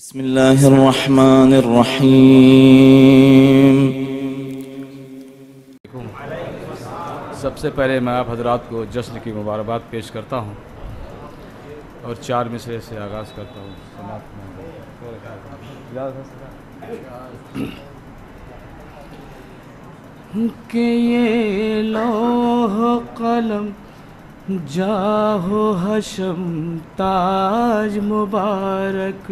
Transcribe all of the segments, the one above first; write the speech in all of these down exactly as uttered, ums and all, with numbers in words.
बिस्मिल्लाहिर्रहमानिर्रहीम। सबसे पहले मैं आप हजरात को जश्न की मुबारकबाद पेश करता हूँ और चार मिसरे से आगाज़ करता हूँ कि ये लौह कलम जाहो हशम ताज मुबारक,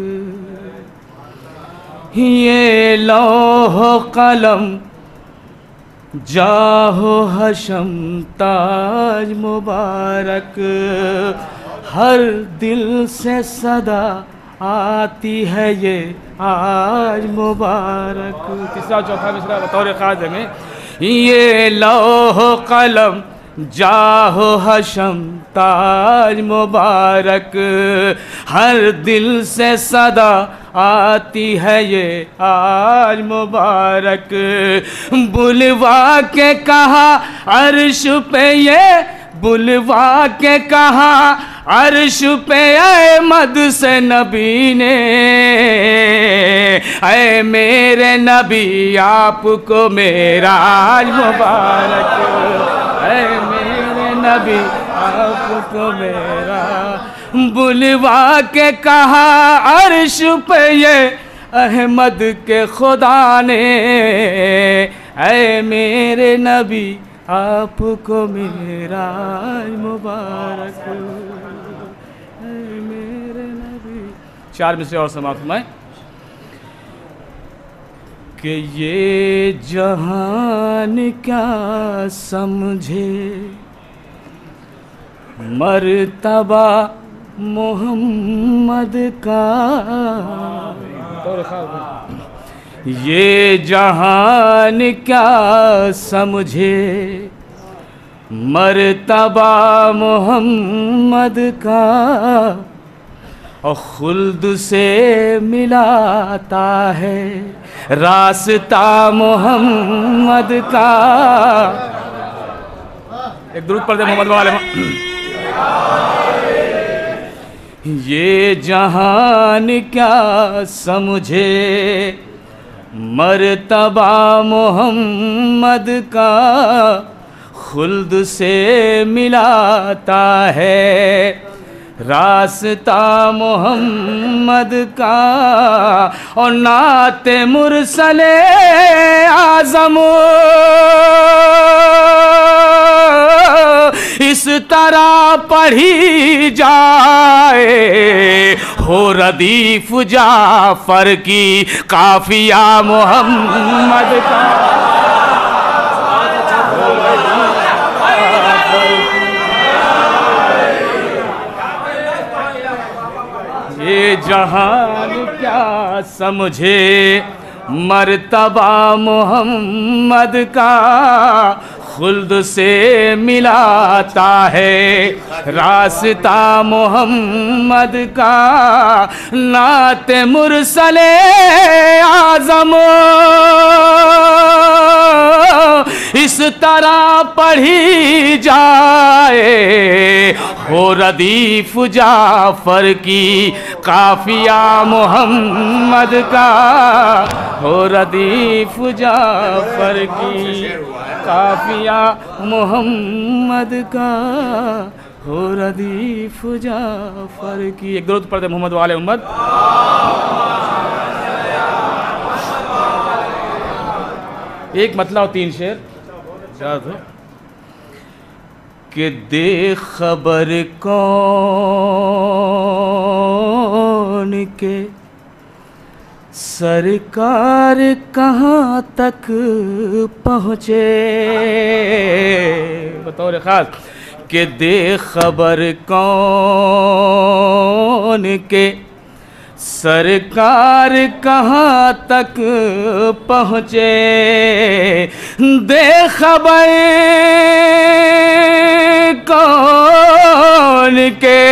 ये लौह कलम जाहो हशम ताज मुबारक। हर दिल से सदा आती है ये आज मुबारक। तीसरा चौथा मिसरा बतौर खास में, ये लौह कलम जाहो हशम ताज मुबारक। हर दिल से सदा आती है ये आज मुबारक। बुलवा के कहा अर्श पे, ये बुलवा के कहा अर्श पे अहमद से नबी ने, ऐ मेरे नबी आपको मेरा आज मुबारक, ऐ मेरे नबी आपको मेरा। बुलवा के कहा अर्श पे ये अहमद के खुदा ने, ऐ मेरे नबी आपको मेरा मुबारक, ऐ मेरे नबी। चार में से और समाप्त मैं कि ये जहान क्या समझे मर्तबा मोहम्मद का, ये जहान क्या समझे मर्तबा मोहम्मद का। और खुल्द से मिलाता है रास्ता मोहम्मद का। एक दुरूद पढ़ दे मोहम्मद वाले। ये जहान क्या समझे मर्तबा मोहम्मद का, खुल्द से मिलाता है रास्ता मोहम्मद का। और नाते मुरसले आज़म इस तरह पढ़ी जाए, हो रदीफ जाफर की काफिया मोहम्मद का। ये जहान क्या समझे मर्तबा मोहम्मद का, खुल्द से मिलाता है रास्ता मोहम्मद का। नाते मुरसले आज़म इस तरह पढ़ी जाए, हो रदीफ जाफर की काफिया मोहम्मद का, हो रदीफ जाफर की काफिया मोहम्मद का, हो रदीफ जाफर की। एक दुरूद पढ़ते मोहम्मद वाले उम्मत। एक मतलब तीन शेर कि दे खबर कौन के सरकार कहाँ तक पहुँचे, बतौर खास कि दे खबर कौन के सरकार कहाँ तक पहुँचे। दे खबर कौन के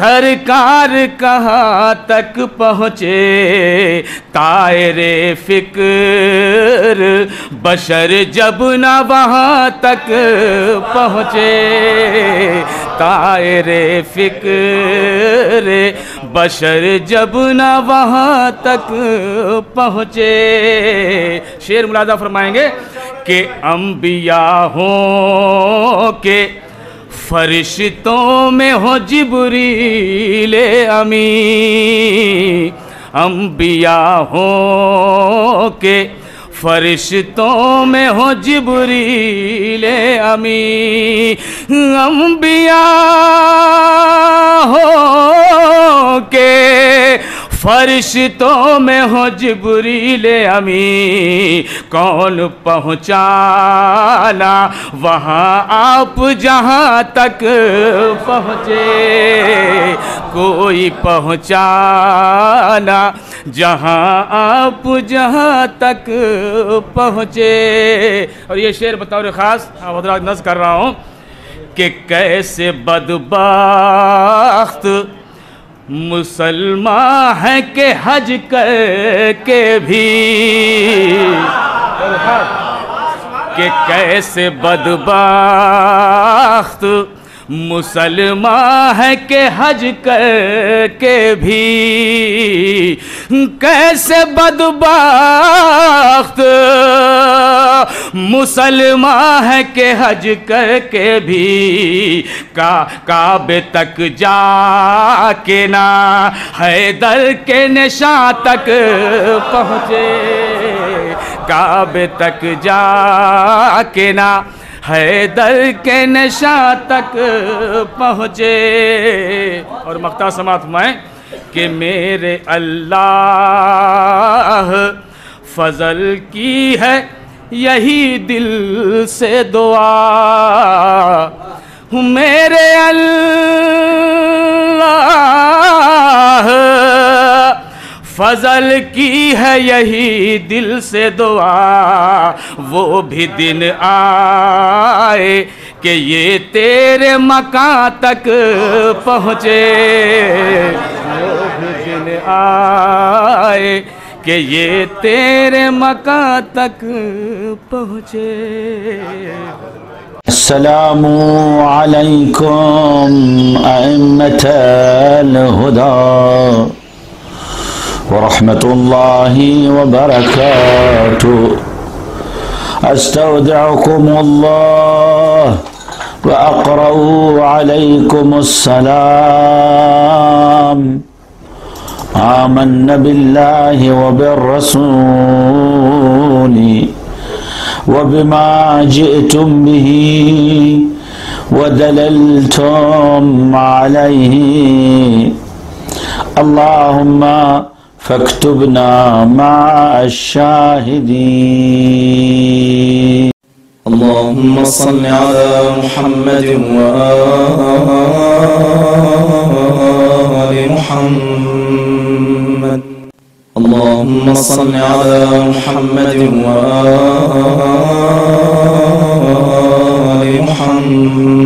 सरकार कहाँ तक पहुँचे तायरे फिक्र बशर जब ना वहाँ तक पहुँचे तायरे फिक्र बशर जब ना वहाँ तक पहुँचे। शेर मुलाजा फरमाएंगे कि अंबिया हों के फरिश्तों में हो जिब्रीले अमी अंबिया हों के फरिश्तों में हो जिब्रीले अमी अंबिया हों के फरिश्तों में हो जिब्रीले अमी कौन पहुँचाना वहाँ आप जहाँ तक पहुँचे कोई पहुँचाना जहाँ आप जहाँ तक पहुँचे। और ये शेर बतौर ख़ास हज़रात नज़्म कर रहा हूँ कि कैसे बदबख्त मुसलमान है के हज करके भी के कैसे बदबख्त मुसलमान है के हज करके भी कैसे बदबख्त मुसलमान है के हज करके भी का काबे तक जाके ना हैदर के निशान तक पहुँचे काबे तक जाके ना हैदर के निशान तक पहुँचे। और मक्ता समात में कि मेरे अल्लाह फजल की है यही दिल से दुआ मेरे अल्लाह फजल की है यही दिल से दुआ वो भी दिन आए कि ये तेरे मकान तक पहुँचे वो भी दिन आए कि ये तेरे मका तक पहुँचे। अस्सलामु अलैकुम अइम्मतल हुदा व रहमतुल्लाहि व बरकातुहू। अस्तौदिउकुमुल्लाह व अक़रऊ अलैकुमुस्सलाम। आमन्ना बिल्लाहि व बिर्रसूलि व बिमा जिअतुम बिही व दललतुम अलैहि अल्लाहुम्मा फक्तुबना मा'अश-शाहिदीन। अल्लाहुम्मा सल्लि अला मुहम्मदिन व आलि मुहम्मद। اللهم صل على محمد وآل محمد।